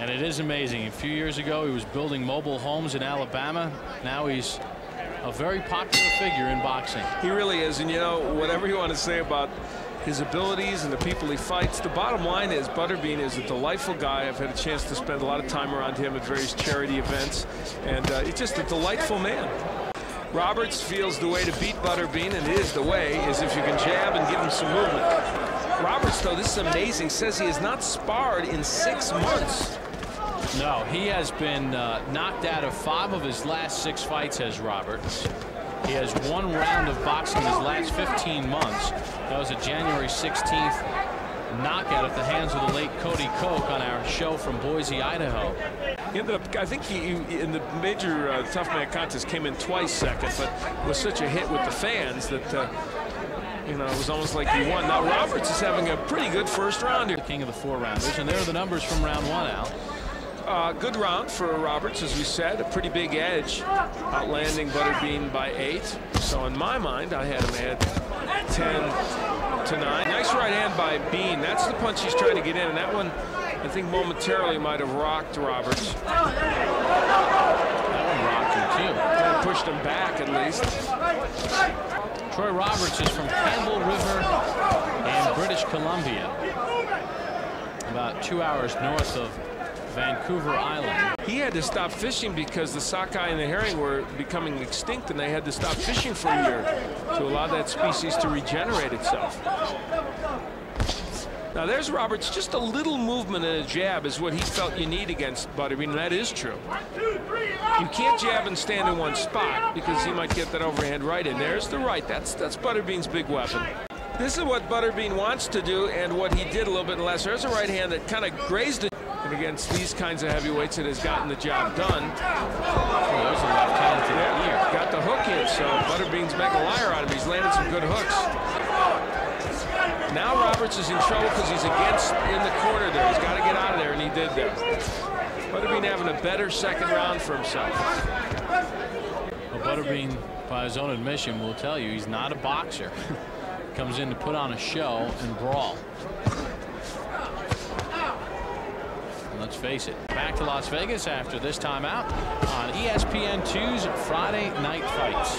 And it is amazing. A few years ago, he was building mobile homes in Alabama. Now he's a very popular figure in boxing. He really is. And, you know, whatever you want to say about his abilities and the people he fights, the bottom line is Butterbean is a delightful guy. I've had a chance to spend a lot of time around him at various charity events, and he's just a delightful man. Roberts feels the way to beat Butterbean, and it is the way, is if you can jab and give him some movement. Roberts, though, this is amazing, says he has not sparred in 6 months. No, he has been knocked out of 5 of his last 6 fights as Roberts. He has 1 round of boxing in his last 15 months. That was a January 16th knockout at the hands of the late Cody Koch on our show from Boise, Idaho. He ended up, I think he, in the major Tough Man contest, came in twice second, but was such a hit with the fans that, you know, it was almost like he won. Now, Roberts is having a pretty good first round here. The king of the 4-rounders, and there are the numbers from round 1, Al. Good round for Roberts, as we said, a pretty big edge, outlanding Butterbean by 8. So in my mind, I had him at 10 to 9. Nice right hand by Bean. That's the punch he's trying to get in, and that one, I think, momentarily might have rocked Roberts. That one rocked him too. That pushed him back, at least. Troy Roberts is from Campbell River in British Columbia, about 2 hours north of Vancouver Island. He had to stop fishing because the sockeye and the herring were becoming extinct, and they had to stop fishing for a year to allow that species to regenerate itself. Now there's Roberts. Just a little movement and a jab is what he felt you need against Butterbean, and that is true. You can't jab and stand in one spot because he might get that overhand right in. There's the right. That's Butterbean's big weapon. This is what Butterbean wants to do and what he did a little bit less. There's a right hand that kind of grazed it. And against these kinds of heavyweights, it has gotten the job done. Oh, there's a left hand to that ear. Got the hook in, so Butterbean's making a liar out of him. He's landed some good hooks. Now Roberts is in trouble because he's against in the corner there. He's got to get out of there, and he did that. Butterbean having a better second round for himself. Well, Butterbean, by his own admission, will tell you he's not a boxer. Comes in to put on a show and brawl. Let's face it. Back to Las Vegas after this timeout on ESPN2's Friday Night Fights.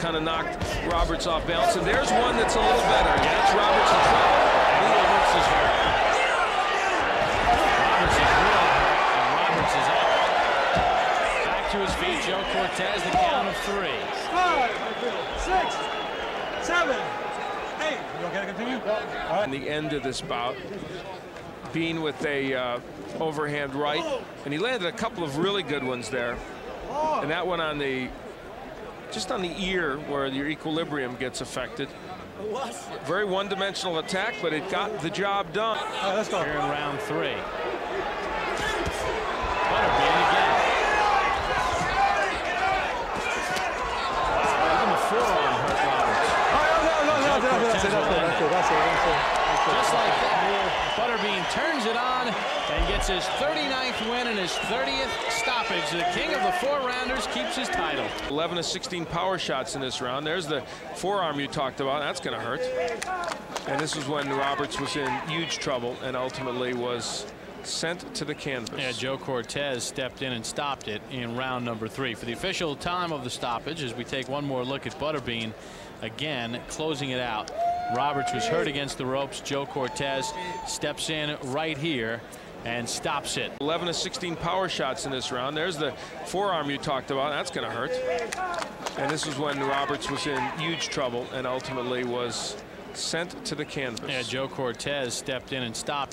Kind of knocked Roberts off balance, and there's one that's a little better. And that's Roberts in trouble. Roberts is hurt. Roberts is real, and Roberts is up. Back to his feet, Joe Cortez. The count of 3. 5, 6, 7. You okay to continue? Right. The end of this bout, Bean with a overhand right, and he landed a couple of really good ones there, and that one on the, just on the ear where your equilibrium gets affected. Very one-dimensional attack, but it got the job done. All right, let's go. Here in round 3. Butterbean again. Just like that, Butterbean turns it on and gets his 39th win and his 30th stoppage. The king of the 4-rounders keeps his title. 11 of 16 power shots in this round. There's the forearm you talked about. That's going to hurt. And this is when Roberts was in huge trouble and ultimately was sent to the canvas. Yeah, Joe Cortez stepped in and stopped it in round number 3. For the official time of the stoppage, as we take one more look at Butterbean, again, closing it out. Roberts was hurt against the ropes. Joe Cortez steps in right here and stops it. 11 of 16 power shots in this round. There's the forearm you talked about. That's going to hurt. And this is when Roberts was in huge trouble and ultimately was sent to the canvas. Yeah, Joe Cortez stepped in and stopped